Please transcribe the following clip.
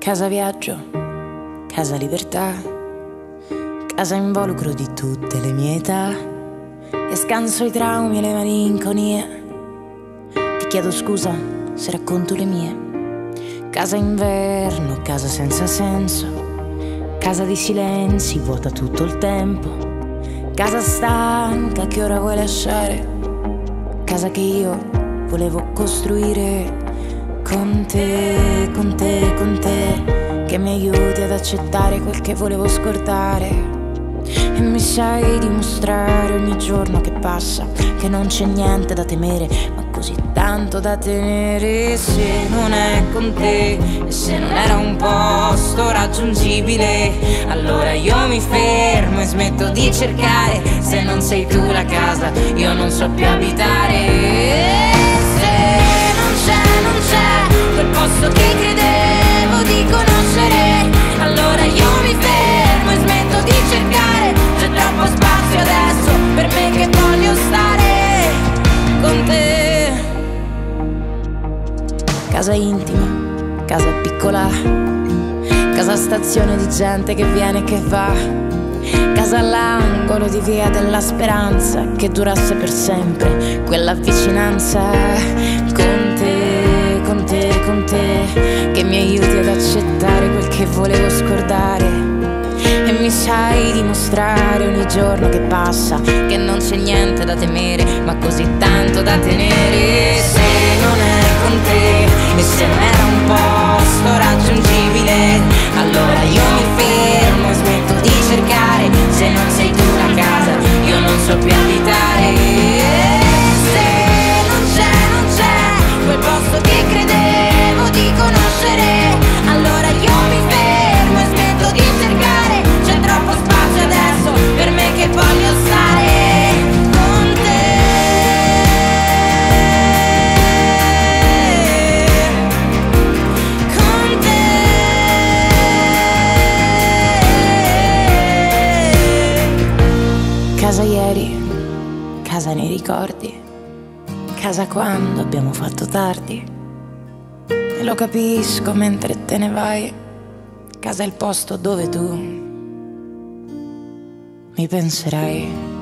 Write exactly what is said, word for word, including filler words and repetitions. Casa viaggio, casa libertà, casa involucro di tutte le mie età. E scanso i traumi e le malinconie. Ti chiedo scusa se racconto le mie. Casa inverno, casa senza senso, casa di silenzi vuota tutto il tempo, casa stanca che ora vuoi lasciare, casa che io volevo costruire con te, con te, con te, che mi aiuti ad accettare quel che volevo scordare. E mi sai dimostrare ogni giorno che passa che non c'è niente da temere, ma così tanto da tenere. Se non è con te, e se non era un posto raggiungibile, allora io mi fermo e smetto di cercare. Se non sei tu la casa, io non so più abitare. Se non c'è, non c'è quel posto che credevo di conoscere, allora io mi fermo e smetto di cercare. C'è troppo spazio adesso per me che voglio stare con te. Casa intima, casa piccola, casa stazione di gente che viene e che va, casa all'angolo di via della speranza che durasse per sempre quella vicinanza. Con te, con te, con te, che mi aiuti ad accettare quel che volevo scordare. E mi sai dimostrare ogni giorno che passa che non c'è niente da temere, ma così tanto da tenere. Se non è con te, e se non era un posto raggiungibile, allora io mi fermo e smetto di cercare. Se non sei tu la casa, io non so più abitare. Se non c'è, non c'è quel posto che credevo di conoscere, allora io mi fermo e smetto di cercare. C'è troppo spazio adesso per me che voglio stare con te, con te. Casa ieri, casa nei ricordi, casa quando abbiamo fatto tardi. E lo capisco mentre te ne vai, casa è il posto dove tu mi penserai.